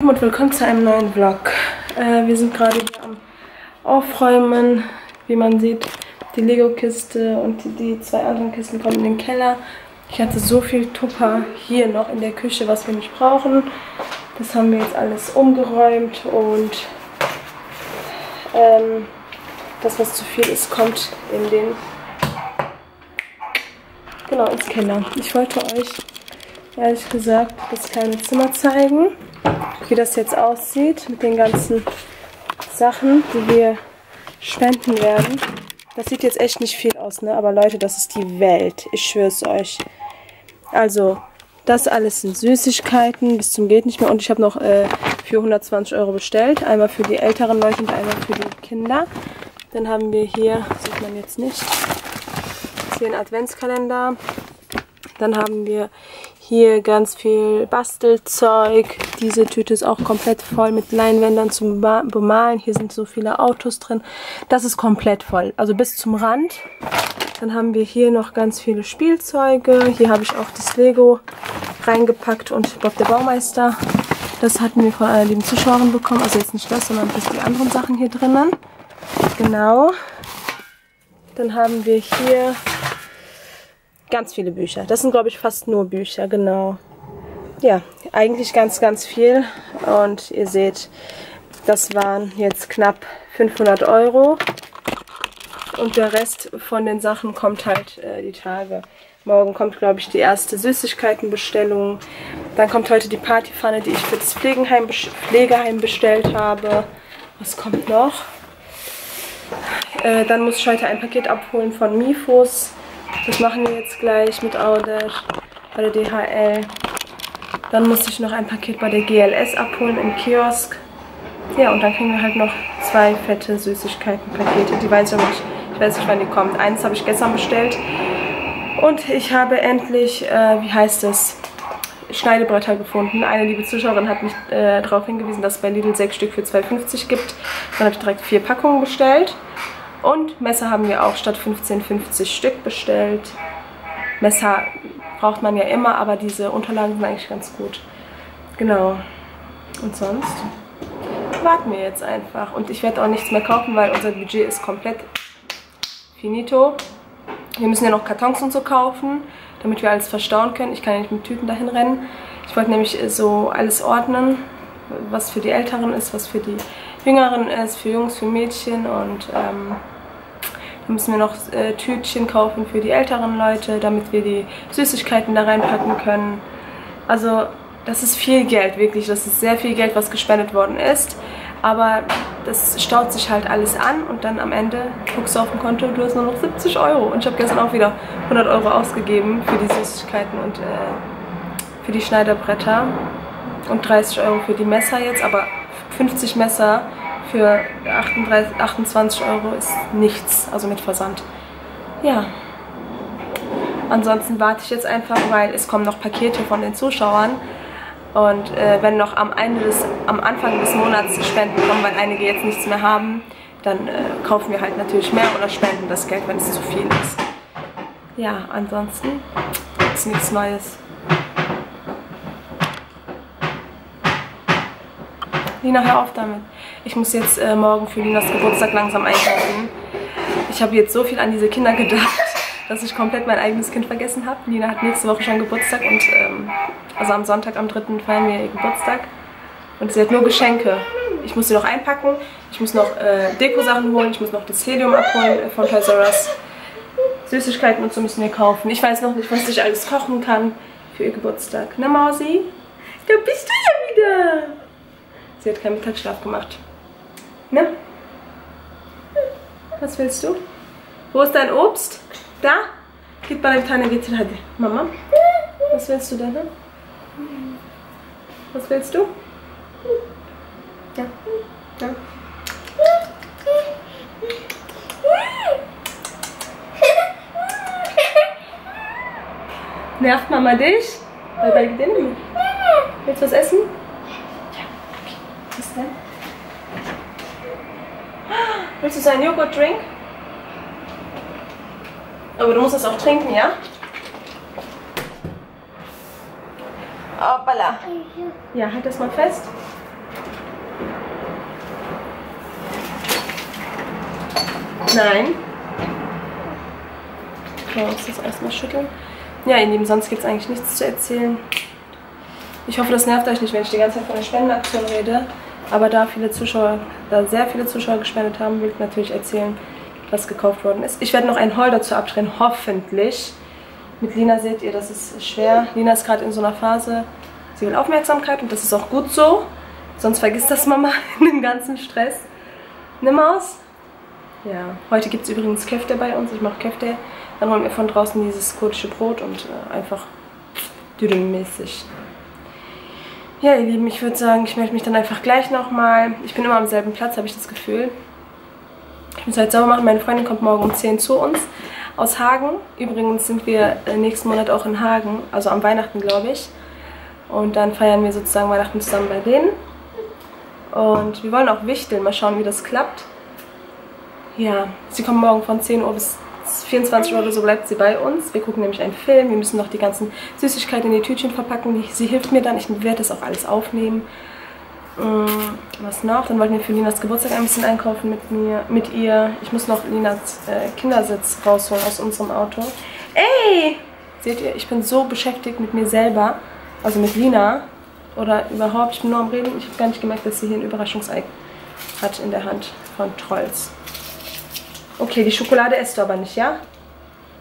Und willkommen zu einem neuen Vlog. Wir sind gerade hier am Aufräumen. Wie man sieht, die Lego-Kiste und die zwei anderen Kisten kommen in den Keller. Ich hatte so viel Tupper hier noch in der Küche, was wir nicht brauchen. Das haben wir jetzt alles umgeräumt und das, was zu viel ist, kommt in den ins Keller. Ich wollte euch ehrlich gesagt das kleine Zimmer zeigen, wie das jetzt aussieht mit den ganzen Sachen, die wir spenden werden. Das sieht jetzt echt nicht viel aus, ne? Aber Leute, das ist die Welt. Ich schwöre es euch. Also, das alles sind Süßigkeiten, bis zum geht nicht mehr. Und ich habe noch für 120 Euro bestellt. Einmal für die älteren Leute und einmal für die Kinder. Dann haben wir hier, sieht man jetzt nicht, hier einen Adventskalender. Dann haben wir hier ganz viel Bastelzeug. Diese Tüte ist auch komplett voll mit Leinwändern zum Bemalen. Hier sind so viele Autos drin. Das ist komplett voll, also bis zum Rand. Dann haben wir hier noch ganz viele Spielzeuge. Hier habe ich auch das Lego reingepackt und Bob der Baumeister. Das hatten wir von einer lieben Zuschauerin bekommen. Also jetzt nicht das, sondern bis die anderen Sachen hier drinnen. Genau. Dann haben wir hier ganz viele Bücher. Das sind, glaube ich, fast nur Bücher, genau. Ja, eigentlich ganz, ganz viel. Und ihr seht, das waren jetzt knapp 500 Euro. Und der Rest von den Sachen kommt halt die Tage. Morgen kommt, glaube ich, die erste Süßigkeitenbestellung. Dann kommt heute die Partypfanne, die ich für das Pflegeheim bestellt habe. Was kommt noch? Dann muss ich heute ein Paket abholen von Mifos. Das machen wir jetzt gleich mit AUDER bei der DHL. Dann muss ich noch ein Paket bei der GLS abholen im Kiosk. Ja, und dann kriegen wir halt noch zwei fette Süßigkeitenpakete. Die weiß ich noch nicht. Ich weiß nicht, wann die kommt. Eins habe ich gestern bestellt. Und ich habe endlich, wie heißt es, Schneidebretter gefunden. Eine liebe Zuschauerin hat mich darauf hingewiesen, dass es bei Lidl 6 Stück für 2,50 gibt. Dann habe ich direkt 4 Packungen bestellt. Und Messer haben wir auch statt 15,50 Stück bestellt. Messer braucht man ja immer, aber diese Unterlagen sind eigentlich ganz gut. Genau. Und sonst warten wir jetzt einfach. Und ich werde auch nichts mehr kaufen, weil unser Budget ist komplett finito. Wir müssen ja noch Kartons und so kaufen, damit wir alles verstauen können. Ich kann ja nicht mit Tüten dahin rennen. Ich wollte nämlich so alles ordnen, was für die Älteren ist, was für die Jüngeren ist, für Jungs, für Mädchen. Und dann müssen wir noch Tütchen kaufen für die älteren Leute, damit wir die Süßigkeiten da reinpacken können. Also das ist viel Geld, wirklich. Das ist sehr viel Geld, was gespendet worden ist. Aber das staut sich halt alles an und dann am Ende guckst du auf dem Konto, du hast nur noch 70 Euro. Und ich habe gestern auch wieder 100 Euro ausgegeben für die Süßigkeiten und für die Schneiderbretter. Und 30 Euro für die Messer jetzt, aber 50 Messer für 28 Euro ist nichts, also mit Versand. Ja, ansonsten warte ich jetzt einfach, weil es kommen noch Pakete von den Zuschauern. Und wenn noch am Anfang des Monats Spenden kommen, weil einige jetzt nichts mehr haben, dann kaufen wir halt natürlich mehr oder spenden das Geld, wenn es zu viel ist. Ja, ansonsten ist nichts Neues. Lina, hör auf damit. Ich muss jetzt morgen für Linas Geburtstag langsam einkaufen. Ich habe jetzt so viel an diese Kinder gedacht, dass ich komplett mein eigenes Kind vergessen habe. Lina hat nächste Woche schon Geburtstag und also am Sonntag, am 3. feiern wir ihr Geburtstag. Und sie hat nur Geschenke. Ich muss sie noch einpacken, ich muss noch Deko-Sachen holen, ich muss noch das Helium abholen von Toys R Us. Süßigkeiten und so müssen wir kaufen. Ich weiß noch nicht, was ich alles kochen kann für ihr Geburtstag. Na, Mausi? Da bist du ja wieder! Sie hat keinen Mittagsschlaf gemacht. Ne? Was willst du? Wo ist dein Obst? Da? Geht bei dem Tanne, geht zu Mama? Was willst du denn? Ne? Was willst du? Ja. Ja. Nervt Mama dich? Weil bei denen. Willst du was essen? Was denn? Willst du so einen Joghurt-Drink? Aber du musst das auch trinken, ja? Hoppala. Ja, halt das mal fest. Nein. Ich muss das erstmal schütteln. Ja, ihr Lieben, sonst gibt es eigentlich nichts zu erzählen. Ich hoffe, das nervt euch nicht, wenn ich die ganze Zeit von der Spendenaktion rede. Aber da viele Zuschauer, da sehr viele Zuschauer gespendet haben, will ich natürlich erzählen, was gekauft worden ist. Ich werde noch ein Haul dazu abdrehen, hoffentlich. Mit Lina seht ihr, das ist schwer. Lina ist gerade in so einer Phase, sie will Aufmerksamkeit und das ist auch gut so. Sonst vergisst das Mama in dem ganzen Stress. Nimm Maus. Ja, heute gibt es übrigens Köfte bei uns. Ich mache Köfte. Dann holen wir von draußen dieses kurdische Brot und einfach düdelmäßig. Ja, ihr Lieben, ich würde sagen, ich melde mich dann einfach gleich nochmal. Ich bin immer am selben Platz, habe ich das Gefühl. Ich muss halt sauber machen. Meine Freundin kommt morgen um 10 zu uns aus Hagen. Übrigens sind wir nächsten Monat auch in Hagen, also am Weihnachten, glaube ich. Und dann feiern wir sozusagen Weihnachten zusammen bei denen. Und wir wollen auch wichteln. Mal schauen, wie das klappt. Ja, sie kommen morgen von 10 Uhr bis 24 Uhr oder so bleibt sie bei uns. Wir gucken nämlich einen Film. Wir müssen noch die ganzen Süßigkeiten in die Tütchen verpacken. Sie hilft mir dann. Ich werde das auch alles aufnehmen. Was noch? Dann wollten wir für Linas Geburtstag ein bisschen einkaufen mit ihr. Ich muss noch Linas Kindersitz rausholen aus unserem Auto. Ey! Seht ihr, ich bin so beschäftigt mit mir selber. Also mit Lina. Oder überhaupt, ich bin nur am Reden. Ich habe gar nicht gemerkt, dass sie hier ein Überraschungsei hat in der Hand von Trolls. Okay, die Schokolade isst du aber nicht, ja?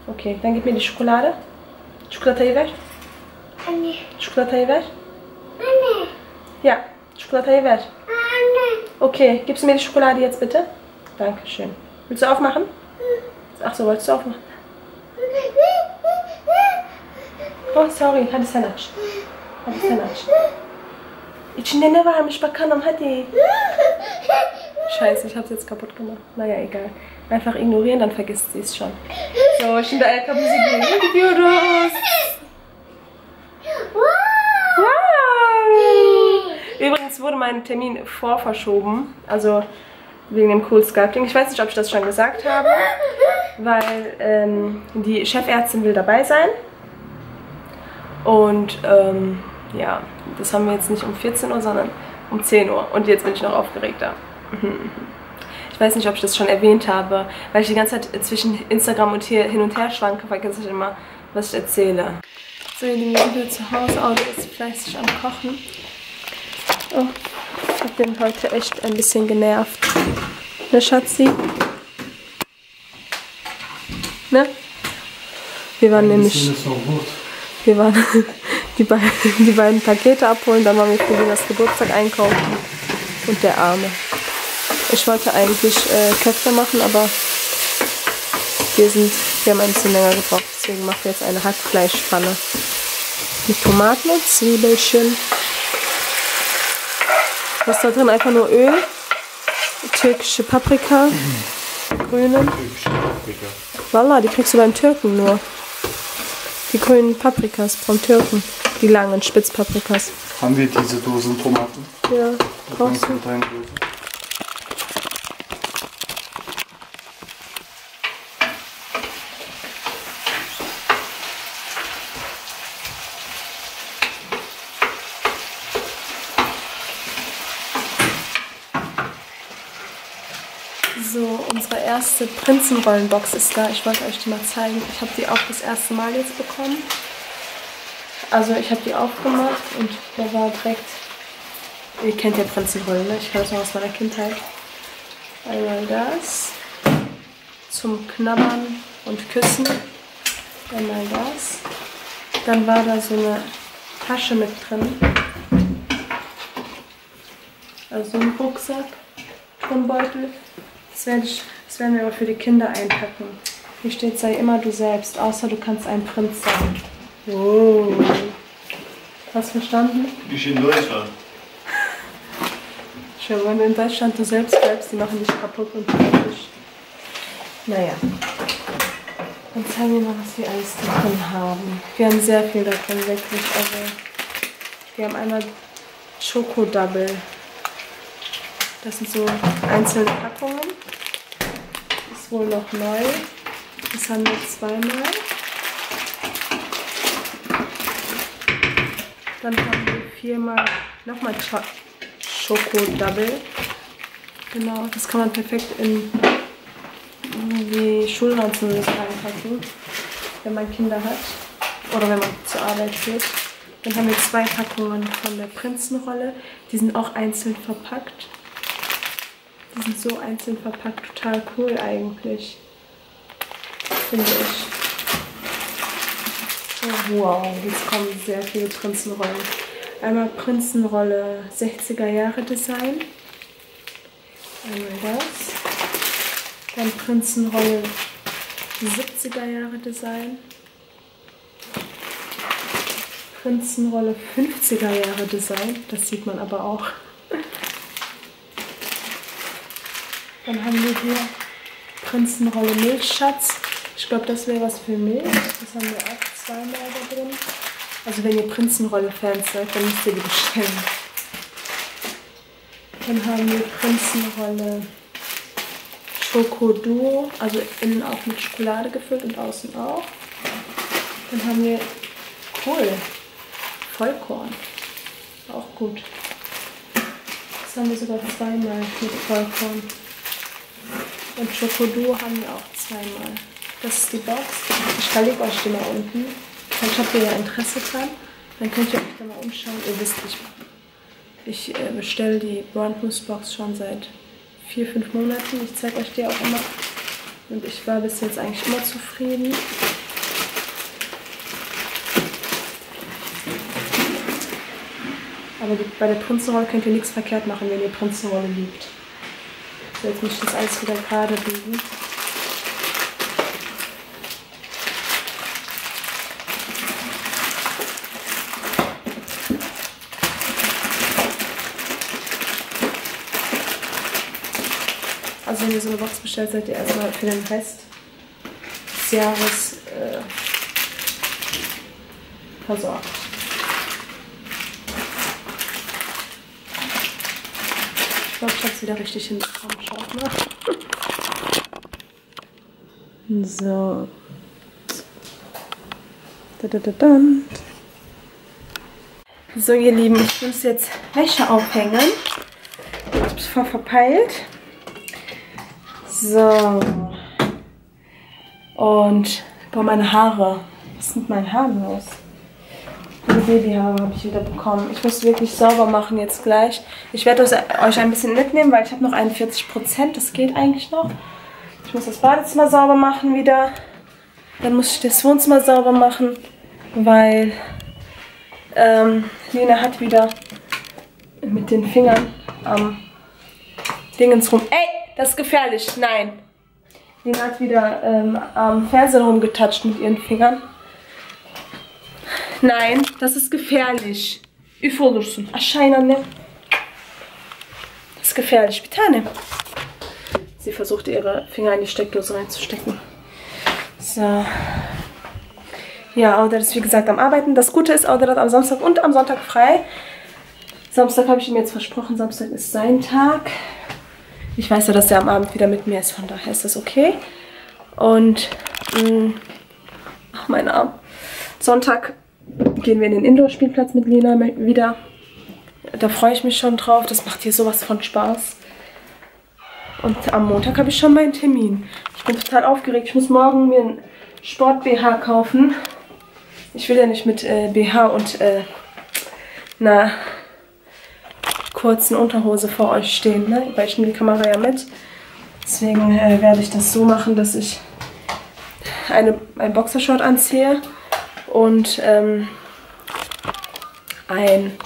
Okay, dann gib mir die Schokolade. Schokolade ver? Nein. Schokolade ver? Nein. Ja, Schokolade ver. Nein. Okay, gibst du mir die Schokolade jetzt bitte? Dankeschön. Willst du aufmachen? Ach so, wolltest du aufmachen? Oh, sorry, hadi sen aç. Hadi sen aç. İçinde ne varmış bakalım, hadi. Scheiße, ich hab's jetzt kaputt gemacht. Naja, egal. Einfach ignorieren, dann vergisst sie es schon. So, şimdi ayakkabımızı gidiyoruz. Wow! Übrigens wurde mein Termin vorverschoben. Also wegen dem Cool Sculpting. Ich weiß nicht, ob ich das schon gesagt habe. Weil die Chefärztin will dabei sein. Und ja, das haben wir jetzt nicht um 14 Uhr, sondern um 10 Uhr. Und jetzt bin ich noch aufgeregter. Ich weiß nicht, ob ich das schon erwähnt habe, weil ich die ganze Zeit zwischen Instagram und hier hin und her schwanke, vergesse ich immer, was ich erzähle. So, ihr Lieben, ich bin zu Hause, Auder ist fleißig am Kochen. Oh, ich hab den heute echt ein bisschen genervt. Ne, Schatzi? Ne? Wir waren nämlich... Wir waren die beiden Pakete abholen, dann waren wir für den Geburtstag einkaufen und der Arme. Ich wollte eigentlich Köfte machen, aber wir haben ein bisschen länger gebraucht. Deswegen machen wir jetzt eine Hackfleischpfanne mit Tomaten und Zwiebelchen. Was da drin? Einfach nur Öl, türkische Paprika, grünen. Voila, die kriegst du beim Türken nur. Die grünen Paprikas vom Türken, die langen Spitzpaprikas. Haben wir diese Dosen Tomaten? Ja, brauchst du. So, unsere erste Prinzenrollenbox ist da. Ich wollte euch die mal zeigen. Ich habe die auch das erste Mal jetzt bekommen. Also ich habe die aufgemacht und da war direkt... Ihr kennt ja Prinzenrollen, ne? Ich kann das noch aus meiner Kindheit. Einmal das. Zum Knabbern und Küssen. Einmal das. Dann war da so eine Tasche mit drin. Also ein Rucksack. Turnbeutel. Das werden wir aber für die Kinder einpacken. Hier steht, sei immer du selbst, außer du kannst ein Prinz sein. Wow. Hast du verstanden? Nicht in Deutschland. Schön, wenn du in Deutschland du selbst bleibst, die machen dich kaputt und fertig. Naja. Dann zeigen wir mal, was wir alles da drin haben. Wir haben sehr viel davon, wirklich. Also, wir haben einmal Choco-Double. Das sind so einzelne Packungen. Ist wohl noch neu. Das haben wir zweimal. Dann haben wir viermal nochmal Schokodouble. Genau, das kann man perfekt in irgendwie Schulranzen zumindest reinpacken, wenn man Kinder hat oder wenn man zur Arbeit geht. Dann haben wir 2 Packungen von der Prinzenrolle. Die sind auch einzeln verpackt. Die sind so einzeln verpackt. Total cool eigentlich. Finde ich. Oh, wow, jetzt kommen sehr viele Prinzenrollen. Einmal Prinzenrolle 60er Jahre Design. Einmal das. Dann Prinzenrolle 70er Jahre Design. Prinzenrolle 50er Jahre Design, das sieht man aber auch. Dann haben wir hier Prinzenrolle Milchschatz. Ich glaube, das wäre was für Milch. Das haben wir auch zweimal da drin. Also wenn ihr Prinzenrolle-Fans seid, dann müsst ihr die bestellen. Dann haben wir Prinzenrolle Schokoduo, also innen auch mit Schokolade gefüllt und außen auch. Dann haben wir cool. Vollkorn. Auch gut. Das haben wir sogar zweimal mit Vollkorn. Und Chocodou haben wir auch zweimal. Das ist die Box. Ich verlinke euch die mal unten. Vielleicht habt ihr ja Interesse dran. Dann könnt ihr euch da mal umschauen. Ihr wisst, ich bestelle die Brandmus-Box schon seit 4-5 Monaten. Ich zeige euch die auch immer. Und ich war bis jetzt eigentlich immer zufrieden. Aber bei der Prinzenrolle könnt ihr nichts verkehrt machen, wenn ihr Prinzenrolle liebt. So, jetzt muss ich das alles wieder gerade biegen. Also wenn ihr so eine Box bestellt, seid ihr erstmal für den Rest des Jahres versorgt. Ich glaube, ich habe es wieder richtig hinbekommen. Schaut mal. So. So, ihr Lieben, ich muss jetzt Wäsche aufhängen. Ich habe es voll verpeilt. So. Und boah, meine Haare. Was ist mit meinen Haaren los? Babyhaare habe ich wieder bekommen. Ich muss wirklich sauber machen jetzt gleich. Ich werde euch ein bisschen mitnehmen, weil ich habe noch 41%. Das geht eigentlich noch. Ich muss das Badezimmer sauber machen wieder. Dann muss ich das Wohnzimmer sauber machen, weil Lina hat wieder mit den Fingern am Dingens rum. Ey, das ist gefährlich. Nein. Lina hat wieder am Fernseher rumgetatscht mit ihren Fingern. Nein, das ist gefährlich. Üf olursun. Aşağı anne. Das ist gefährlich. Bir tane. Sie versucht, ihre Finger in die Steckdose reinzustecken. So. Ja, Auder ist wie gesagt am Arbeiten. Das Gute ist, Auder hat am Samstag und am Sonntag frei. Samstag habe ich ihm jetzt versprochen. Samstag ist sein Tag. Ich weiß ja, dass er am Abend wieder mit mir ist. Von daher ist das okay. Und... ach, mein Arm. Sonntag... gehen wir in den Indoor-Spielplatz mit Lina wieder. Da freue ich mich schon drauf. Das macht hier sowas von Spaß. Und am Montag habe ich schon meinen Termin. Ich bin total aufgeregt. Ich muss morgen mir einen Sport-BH kaufen. Ich will ja nicht mit BH und einer kurzen Unterhose vor euch stehen, ne? Weil ich nehme die Kamera ja mit. Deswegen werde ich das so machen, dass ich ein Boxershort anziehe. Und ein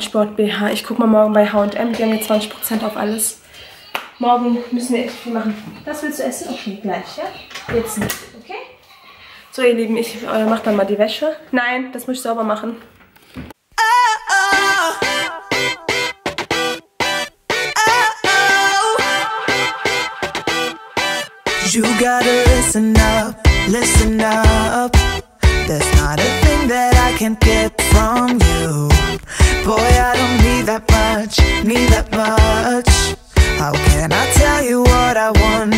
Sport-BH. Ich gucke mal morgen bei H&M, die haben jetzt 20% auf alles. Morgen müssen wir echt viel machen. Das willst du essen? Okay, gleich, ja? Jetzt nicht, okay? So, ihr Lieben, ich mache dann mal die Wäsche. Nein, das muss ich sauber machen. You gotta listen up. Listen up, there's not a thing that I can't get from you. Boy, I don't need that much, need that much. How can I tell you what I want?